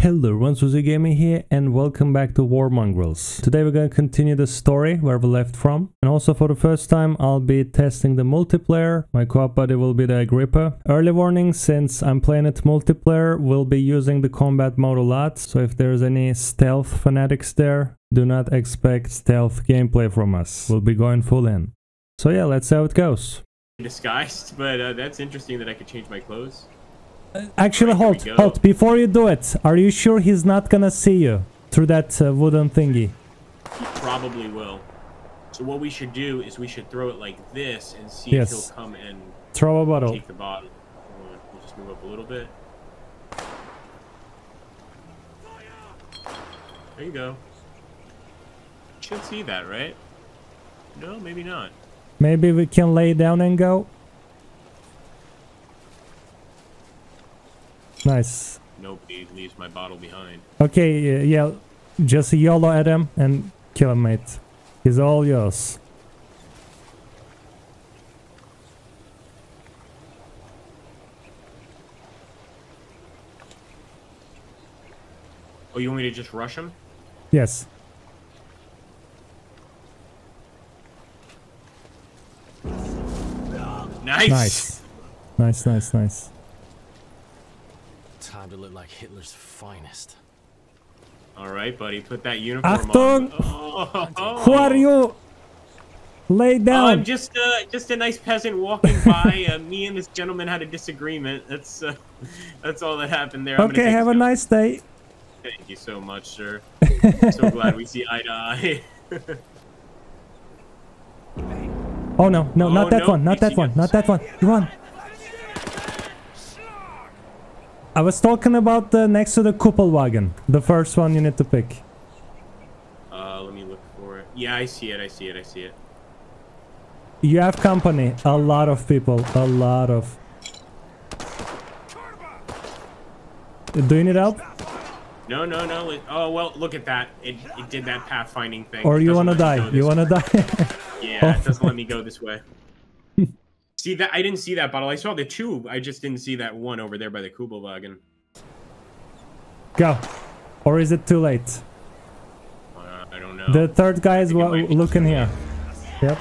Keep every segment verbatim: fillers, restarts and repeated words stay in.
Hello everyone, SUSLIK GAMING here and welcome back to War Mongrels. Today we're going to continue the story where we left from, and also for the first time I'll be testing the multiplayer. My co-op buddy will be the Agrippa. Early warning, since I'm playing it multiplayer, we'll be using the combat mode a lot, so if there's any stealth fanatics there, do not expect stealth gameplay from us. We'll be going full in. So yeah, let's see how it goes. Disguised, but uh, that's interesting that I could change my clothes. Actually, right, hold, hold, before you do it, are you sure he's not gonna see you through that uh, wooden thingy? He probably will. So what we should do is we should throw it like this and see yes. if he'll come and throw a bottle. Take the bottle. We'll just move up a little bit. There you go. Should see that, right? No, maybe not. Maybe we can lay down and go. Nice. Nobody leaves my bottle behind. Okay, uh, yeah, just YOLO at him and kill him, mate. He's all yours. Oh, you want me to just rush him? Yes. Nice. Nice. Nice, nice, nice. Time to look like Hitler's finest. All right, buddy, put that uniform Achtung. On. Oh, oh. Who are you? Lay down. Oh, I'm just, uh, just a nice peasant walking by. uh, me and this gentleman had a disagreement. That's, uh, that's all that happened there. I'm okay, have a nice day. Thank you so much, sir. I'm so glad we see eye to eye. Oh no, no, oh, not that no. one, not that one, not that one. You won. I was talking about the next to the Kuppelwagen, the first one you need to pick. Uh, let me look for it. Yeah, I see it, I see it, I see it. You have company. A lot of people. A lot of... Do you need help? No, no, no. It, oh, well, look at that. It, it did that pathfinding thing. Or you want to die. You want to die. Yeah, oh. It doesn't let me go this way. See that? I didn't see that bottle. I saw the two. I just didn't see that one over there by the Kübelwagen. Go. Or is it too late? Uh, I don't know. The third guy is looking here. Yep.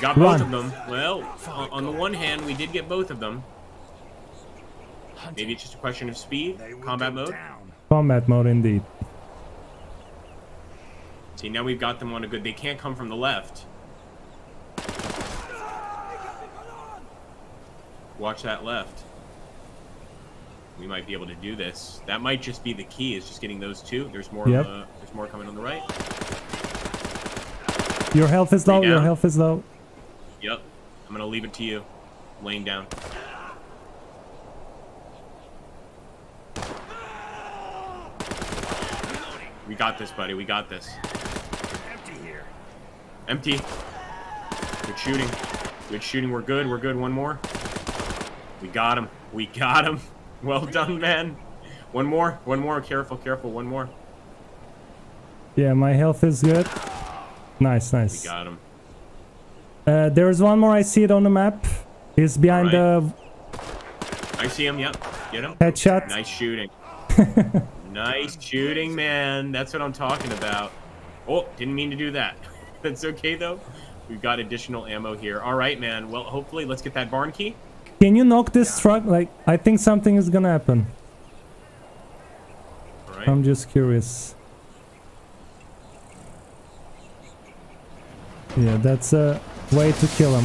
Got both of them. Well, on the one hand, we did get both of them. Maybe it's just a question of speed. Combat mode. Combat mode, indeed. See, now we've got them on a good... They can't come from the left. Watch that left. We might be able to do this. That might just be the key, is just getting those two. There's more yep. uh, there's more coming on the right. Your health is Lay low, down. your health is low. Yep. I'm gonna leave it to you. Laying down. We got this, buddy, we got this. Empty here. Empty. Good shooting. Good shooting, we're good, we're good. One more. We got him. We got him. Well done, man. One more. One more. Careful, careful. One more. Yeah, my health is good. Nice, nice. We got him. Uh, there is one more. I see it on the map. He's behind right. the... I see him, yep. Get him. Headshot. Nice shooting. Nice shooting, man. That's what I'm talking about. Oh, didn't mean to do that. That's okay, though. We've got additional ammo here. All right, man. Well, hopefully, let's get that barn key. Can you knock this truck? Like, I think something is gonna happen. All right. I'm just curious. Yeah, that's a way to kill him.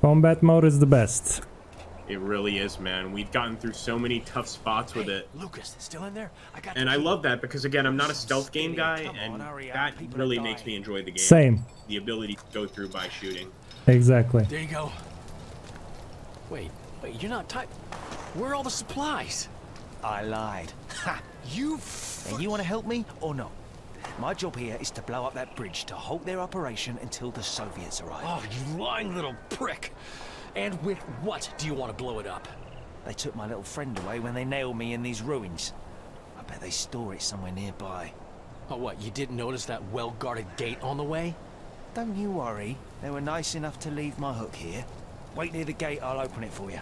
Combat mode is the best. It really is, man. We've gotten through so many tough spots with it. Hey, Lucas, still in there? I got and I love that because, again, I'm not a stealth game guy, and that really makes me enjoy the game. Same. The ability to go through by shooting. Exactly. There you go. Wait, wait, you're not type. Where are all the supplies? I lied. Ha! You f And you want to help me or not? My job here is to blow up that bridge to halt their operation until the Soviets arrive. Oh, you lying little prick! And with what do you want to blow it up? They took my little friend away when they nailed me in these ruins. I bet they store it somewhere nearby. Oh, what? You didn't notice that well-guarded gate on the way? Don't you worry. They were nice enough to leave my hook here. Wait near the gate, I'll open it for you.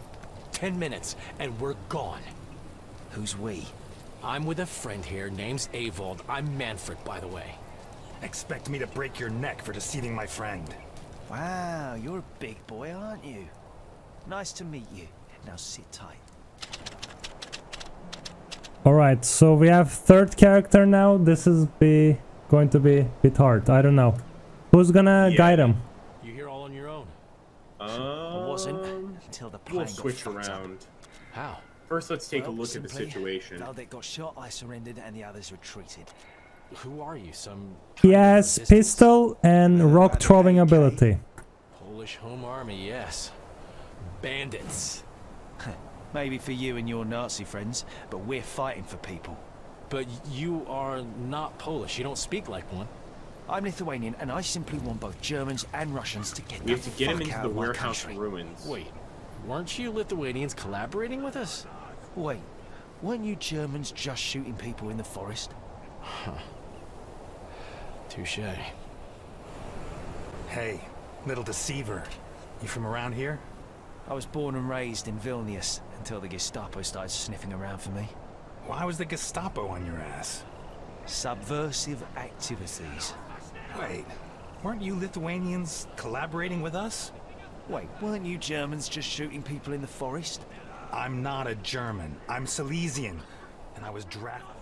ten minutes, and we're gone. Who's we? I'm with a friend here, name's Ewald. I'm Manfred, by the way. Expect me to break your neck for deceiving my friend. Wow, you're a big boy, aren't you? Nice to meet you. Now sit tight. Alright, so we have third character now. This is be going to be a bit hard. I don't know. Who's gonna yeah. guide him? You here all on your own. Um, I wasn't until the plan we'll switch got around. Up. How? First, let's take well, a look at the situation. Now they got shot, I surrendered, and the others retreated. Who are you? Some he has pistol and rock throwing ability. Polish home army, yes. Bandits. Maybe for you and your Nazi friends, but we're fighting for people. But you are not Polish. You don't speak like one. I'm Lithuanian, and I simply want both Germans and Russians to get. We have to get him into the warehouse ruins. Wait, weren't you Lithuanians collaborating with us? Wait, weren't you Germans just shooting people in the forest? Huh. Touche. Hey, little deceiver. You from around here? I was born and raised in Vilnius until the Gestapo started sniffing around for me. Why was the Gestapo on your ass? Subversive activities. Wait, weren't you Lithuanians collaborating with us? Wait, weren't you Germans just shooting people in the forest? I'm not a German. I'm Silesian. And I was drafted.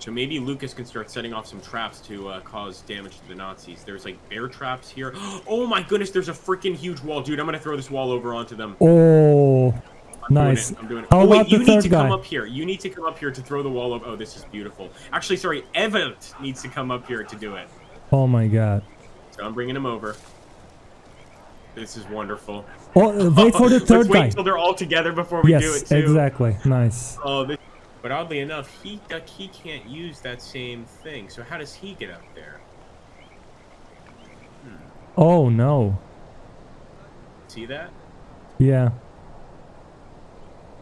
So maybe Lucas can start setting off some traps to uh, cause damage to the Nazis. There's like bear traps here. Oh my goodness, there's a freaking huge wall. Dude, I'm going to throw this wall over onto them. Oh, I'm nice. Doing it. I'm doing it. How oh wait, you need to guy? come up here. You need to come up here to throw the wall over. Oh, this is beautiful. Actually, sorry, Evelt needs to come up here to do it. Oh my God. So I'm bringing him over. This is wonderful. Oh, wait for the third Let's wait guy. until they're all together before we yes, do it too. Yes, exactly. Nice. Oh, this But oddly enough, he like, he can't use that same thing. So how does he get up there? Hmm. Oh no! See that? Yeah.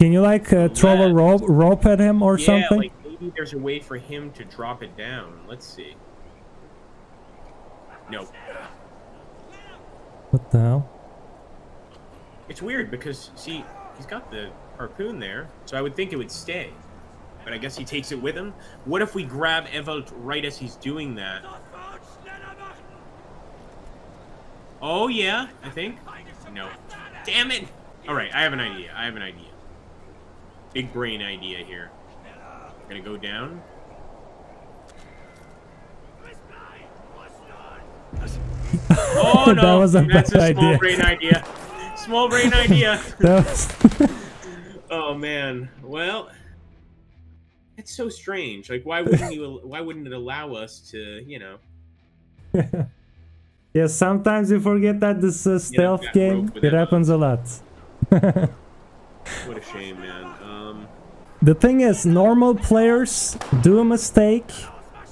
Can you like uh, throw yeah. a rope rope at him or yeah, something? Yeah, like maybe there's a way for him to drop it down. Let's see. Nope. What the hell? It's weird because see, he's got the harpoon there, so I would think it would stay. But I guess he takes it with him. What if we grab Ewald right as he's doing that? Oh, yeah, I think. No. Damn it! Alright, I have an idea. I have an idea. Big brain idea here. I'm gonna go down. Oh, no! That was a That's bad a small idea. brain idea. Small brain idea. Oh, man. Well... It's so strange. Like, why wouldn't you? Why wouldn't it allow us to? You know. Yeah. Sometimes you forget that this uh, stealth yeah, game. It happens up. a lot. What a shame, man. Um... The thing is, normal players do a mistake,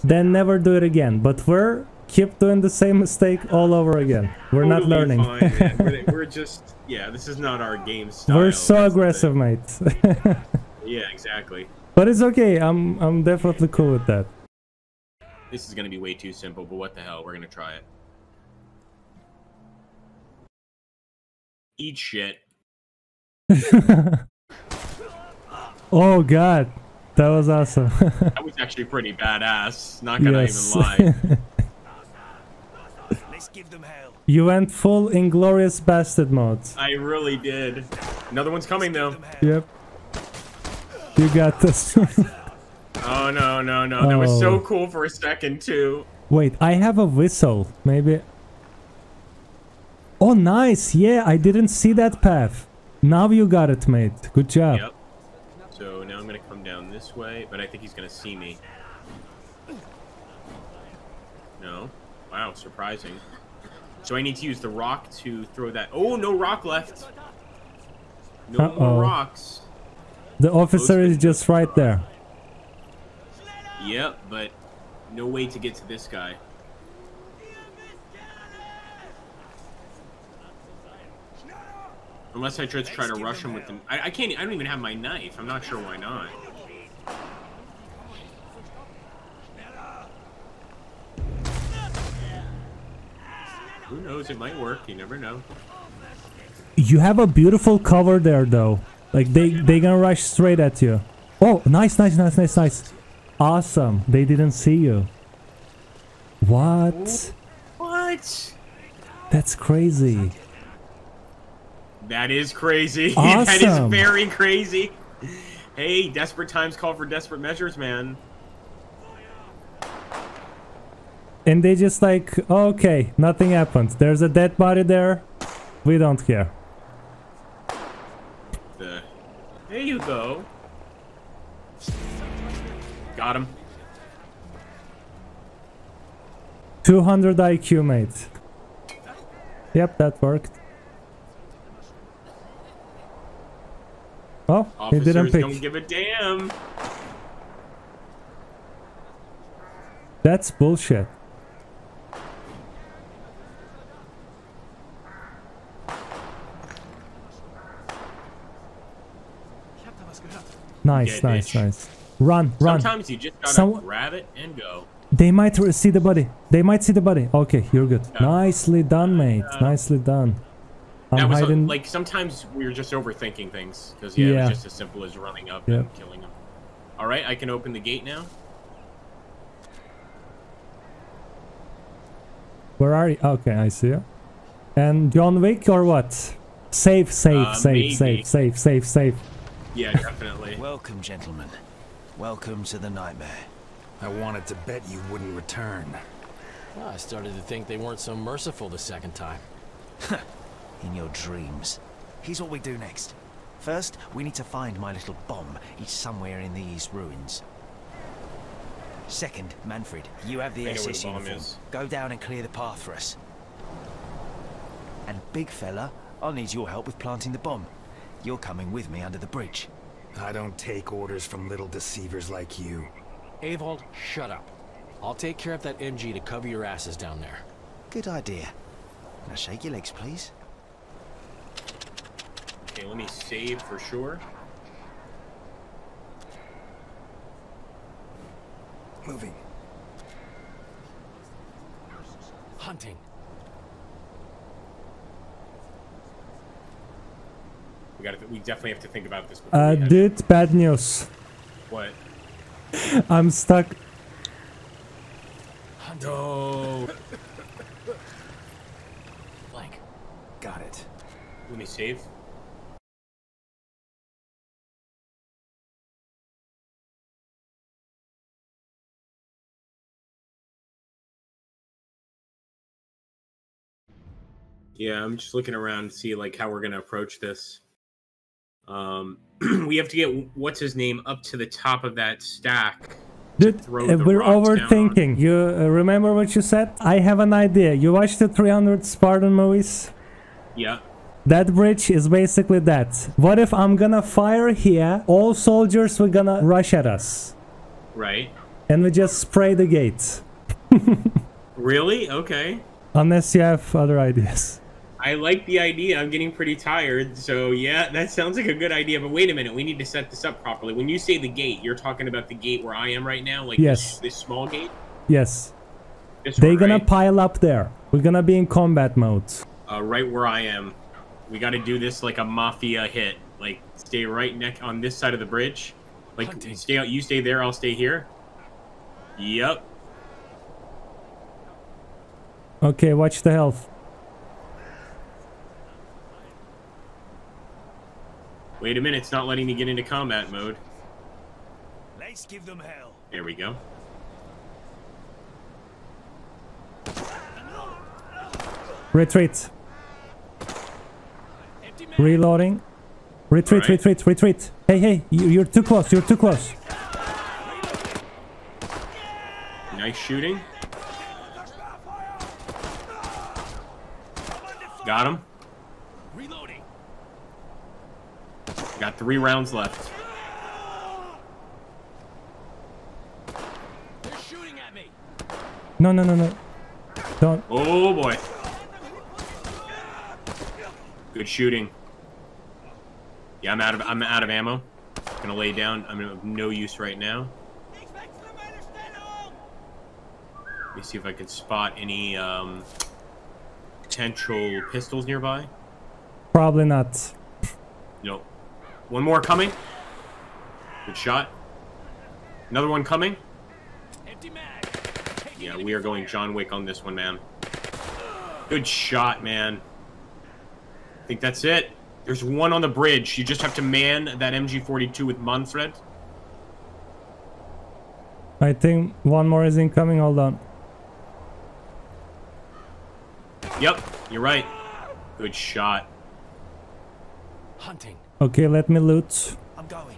then never do it again. But we're keep doing the same mistake all over again. We're totally not learning. Fine, man. We're, we're just yeah. This is not our game style. We're so aggressive, mate. Yeah. Exactly. But it's okay, I'm I'm definitely cool with that. This is gonna be way too simple, but what the hell, we're gonna try it. Eat shit. Oh God, that was awesome. That was actually pretty badass, not gonna yes. even lie. Let's give them hell. You went full Inglorious Bastard mode. I really did. Another one's coming though. Yep. You got this. Oh no no no! Oh. That was so cool for a second too. Wait, I have a whistle. Maybe. Oh nice! Yeah, I didn't see that path. Now you got it, mate. Good job. Yep. So now I'm gonna come down this way, but I think he's gonna see me. No. Wow, surprising. So I need to use the rock to throw that. Oh no, rock left. No Uh-oh. more rocks. The officer is just right there. Yep, but no way to get to this guy. Unless I just try to rush him with them. I, I can't. I don't even have my knife. I'm not sure why not. Who knows? It might work. You never know. You have a beautiful cover there though. Like they they gonna rush straight at you. Oh, nice, nice, nice, nice, nice. Awesome. They didn't see you. What? What? That's crazy. That is crazy. Awesome. That is very crazy. Hey, desperate times call for desperate measures, man. And they just like, okay, nothing happened. There's a dead body there. We don't care. The, there you go. Got him. two hundred I Q, mate. Yep, that worked. Oh, officers, he didn't pick. Don't give a damn. That's bullshit. Nice, yeah, nice, bitch. Nice. Run, run. Sometimes you just gotta Some... grab it and go. They might see the body. They might see the body. Okay, you're good. Yeah. Nicely done, mate. Uh, Nicely done. I'm that was hiding... a, like sometimes we're just overthinking things because yeah, yeah. It's just as simple as running up yep. and killing them. All right, I can open the gate now. Where are you? Okay, I see you. And John Wick or what? Safe, safe, uh, safe, maybe. safe, safe, safe, safe. Yeah, definitely. Welcome, gentlemen. Welcome to the nightmare. I wanted to bet you wouldn't return. Well, I started to think they weren't so merciful the second time. In your dreams. Here's what we do next. First, we need to find my little bomb. It's somewhere in these ruins. Second, Manfred, you have the S S uniform. Go down and clear the path for us. And big fella, I'll need your help with planting the bomb. You're coming with me under the bridge. I don't take orders from little deceivers like you. Ewald, shut up. I'll take care of that M G to cover your asses down there. Good idea. Now shake your legs, please. Okay, let me save for sure. Moving. Hunting. We gotta. We definitely have to think about this. Uh, dude, bad news. What? I'm stuck. No. Blank. Got it. Let me save. Yeah, I'm just looking around to see like how we're gonna approach this. Um, we have to get what's his name up to the top of that stack. Dude, we're overthinking. You uh, remember what you said? I have an idea. You watched the three hundred Spartan movies? Yeah. That bridge is basically that. What if I'm gonna fire here? All soldiers were gonna rush at us. Right. And we just spray the gate. Really? Okay. Unless you have other ideas. I like the idea. I'm getting pretty tired, so yeah, that sounds like a good idea. But wait a minute, we need to set this up properly. When you say the gate, you're talking about the gate where I am right now, like yes. this, this small gate. Yes. This They're one, gonna right? pile up there. We're gonna be in combat mode. Uh, right where I am, we got to do this like a mafia hit. Like stay right neck on this side of the bridge. Like Hunting. stay out. You stay there. I'll stay here. Yep. Okay, watch the health. Wait a minute, it's not letting me get into combat mode. Let's give them hell. There we go. Retreat. Reloading. Retreat, right. retreat, retreat. Hey, hey, you're too close, you're too close. Nice shooting. Got him. Got three rounds left. They're shooting at me. No, no, no, no. Don't. Oh boy. Good shooting. Yeah, I'm out of I'm out of ammo. I'm gonna lay down. I'm of no use right now. Let me see if I can spot any um, potential pistols nearby. Probably not. Nope. One more coming. Good shot. Another one coming. Yeah, we are going John Wick on this one, man. Good shot, man. I think that's it. There's one on the bridge. You just have to man that M G forty-two with Manfred. I think one more is incoming. Hold on. Yep, you're right. Good shot. Hunting. Okay, let me loot. I'm going.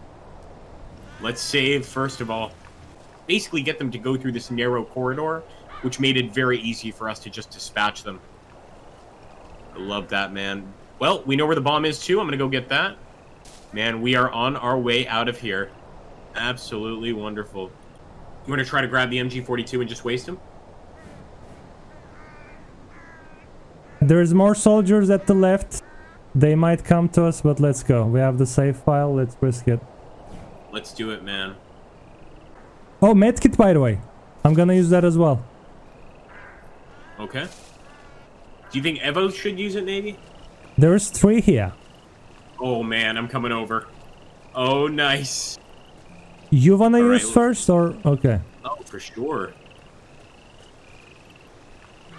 Let's save first of all. Basically get them to go through this narrow corridor, which made it very easy for us to just dispatch them. I love that, man. Well, we know where the bomb is too. I'm gonna go get that. Man, we are on our way out of here. Absolutely wonderful. You wanna try to grab the M G forty-two and just waste him? There's more soldiers at the left. They might come to us, but let's go. We have the save file. Let's risk it. Let's do it, man. Oh, medkit, by the way. I'm gonna use that as well. Okay. Do you think Evo should use it, maybe? There's three here. Oh, man. I'm coming over. Oh, nice. You wanna All use right, first, or... Okay. Oh, for sure.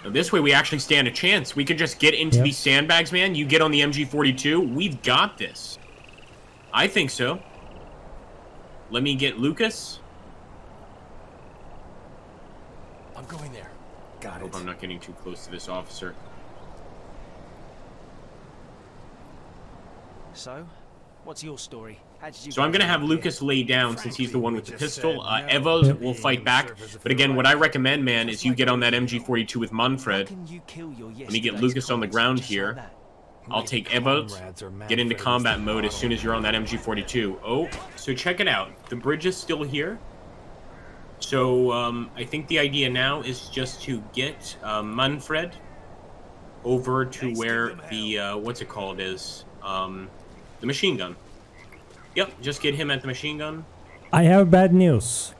This way we actually stand a chance. We could just get into yep. these sandbags, man. You get on the M G forty-two. We've got this. I think so. Let me get Lucas. I'm going there. Got it. I hope I'm not getting too close to this officer. So, what's your story? So I'm going to have Lucas lay down since he's the one with the pistol. Uh, Evos will fight back. But again, what I recommend, man, is you get on that M G forty-two with Manfred. Let me get Lucas on the ground here. I'll take Evos. Get into combat mode as soon as you're on that M G forty-two. Oh, so check it out. The bridge is still here. So um, I think the idea now is just to get uh, Manfred over to where the, uh, what's it called, is um, the machine gun. Yep, just get him at the machine gun. I have bad news.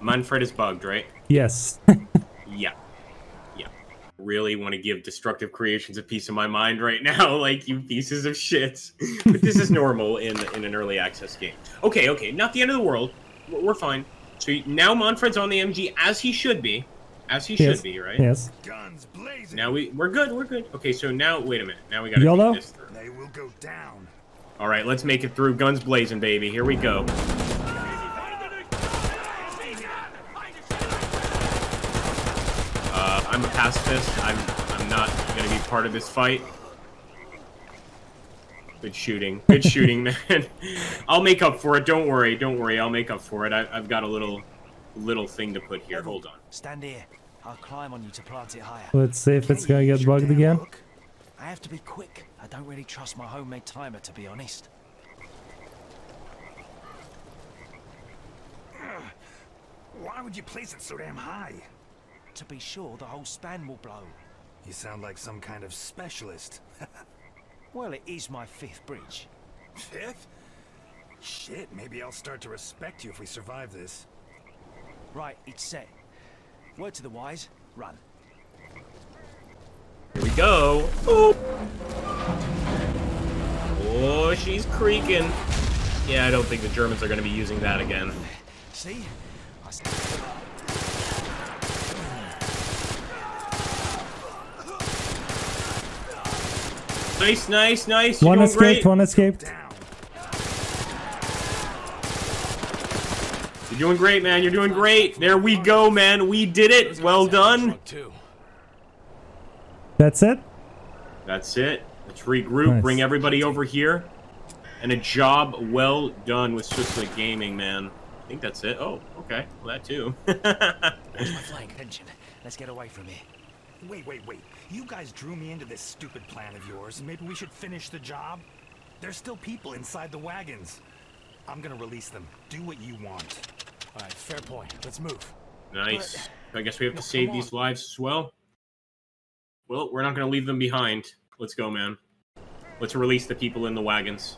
Manfred is bugged, right? Yes. yeah. Yeah. Really want to give Destructive Creations a piece of my mind right now, like, you pieces of shit. But this is normal in, in an early access game. Okay, okay, not the end of the world. We're fine. So now Manfred's on the M G, as he should be. As he yes. should be, right? Yes. Guns blazing. Now we, we're good, we're good. Okay, so now, wait a minute. Now we got to take this through. They will go down. All right, let's make it through. Guns blazing, baby. Here we go. Uh, I'm a pacifist. I'm I'm not gonna be part of this fight. Good shooting. Good shooting, man. I'll make up for it. Don't worry. Don't worry. I'll make up for it. I, I've got a little little thing to put here. Hold on. Stand here. I'll climb on you to plant it higher. Let's see if it's gonna get bugged again. I have to be quick. I don't really trust my homemade timer, to be honest. Why would you place it so damn high? To be sure the whole span will blow. You sound like some kind of specialist. Well, it is my fifth bridge. Fifth? Shit, maybe I'll start to respect you if we survive this. Right, it's set. Word to the wise, run. Here we go. Ooh. Oh, she's creaking. Yeah, I don't think the Germans are going to be using that again. See? Nice, nice, nice. One escaped, one escaped. You're doing great, man. You're doing great. There we go, man. We did it. Well done. That's it? That's it. Let's regroup, nice. Bring everybody over here. And a job well done with SUSLIK Gaming, man. I think that's it. Oh, okay. Well, that too. Where's my flank? Attention. Let's get away from here. Wait, wait, wait. You guys drew me into this stupid plan of yours. Maybe we should finish the job? There's still people inside the wagons. I'm going to release them. Do what you want. All right, fair point. Let's move. Nice. But, I guess we have no, to save these lives as well. Well, we're not going to leave them behind. Let's go, man. Let's release the people in the wagons.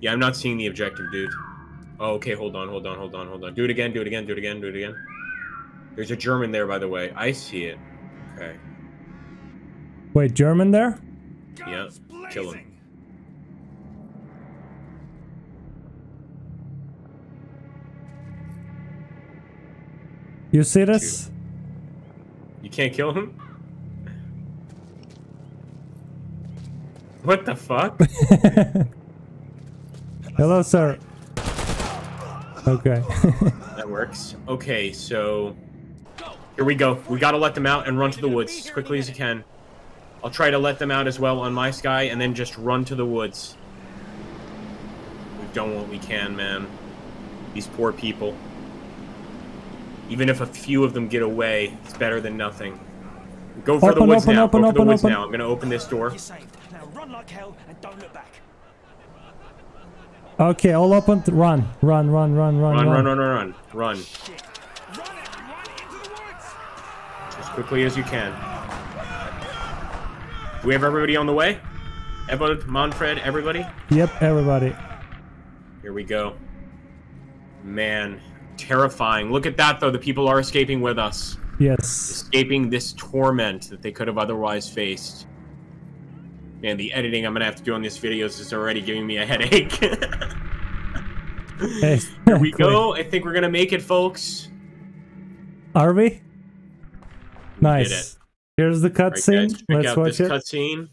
Yeah, I'm not seeing the objective, dude. Oh, okay, hold on, hold on, hold on, hold on. Do it again, do it again, do it again, do it again. There's a German there, by the way. I see it. Okay. Wait, German there? Yeah, kill him. You see this? You can't kill him? What the fuck? Hello, sir. Okay. That works. Okay, so... Here we go. We gotta let them out and run to the woods as quickly as you can. I'll try to let them out as well on my sky and then just run to the woods. We've done what we can, man. These poor people. Even if a few of them get away, it's better than nothing. Go for the woods now. Go for the woods now. I'm gonna open this door. Run like hell and don't look back. Okay, all open. Run, run, run, run, run, run, run, run, run, run. As quickly as you can. Do we have everybody on the way? Ewald, Manfred, everybody? Yep, everybody. Here we go. Man, terrifying. Look at that, though. The people are escaping with us. Yes. Escaping this torment that they could have otherwise faced. Man, the editing I'm gonna have to do on this video is just already giving me a headache. Here we go. I think we're gonna make it, folks. Are we? Nice. Here's the cutscene. Right, let's watch this it. Cutscene.